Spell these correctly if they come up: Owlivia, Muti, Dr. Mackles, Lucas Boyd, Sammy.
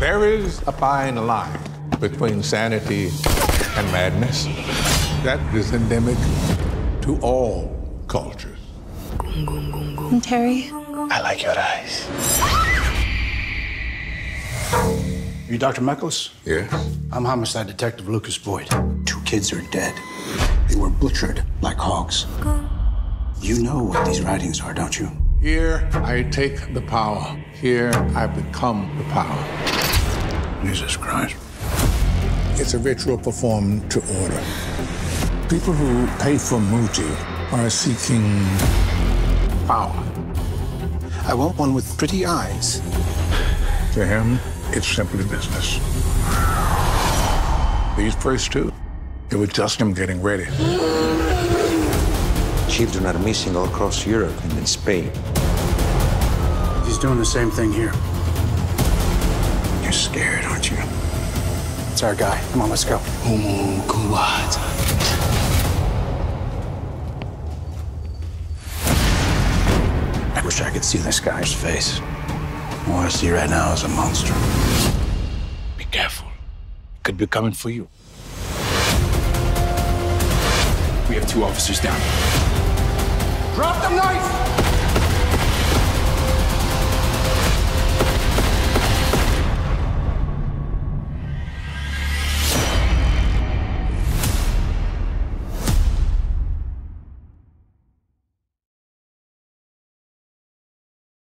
There is a fine line between sanity and madness that is endemic to all cultures. And Terry? I like your eyes. You Dr. Mackles? Yes. I'm homicide detective Lucas Boyd. 2 kids are dead. They were butchered like hogs. You know what these writings are, don't you? Here, I take the power. Here, I become the power. Jesus Christ. It's a ritual performed to order. People who pay for Muti are seeking power. I want one with pretty eyes. To him, it's simply business. These first 2, it was just him getting ready. Children are missing all across Europe and in Spain. He's doing the same thing here. You're scared, aren't you? It's our guy. Come on, let's go. Oh, God. I wish I could see this guy's face. What I see right now is a monster. Be careful. It could be coming for you. We have 2 officers down. Drop the knife!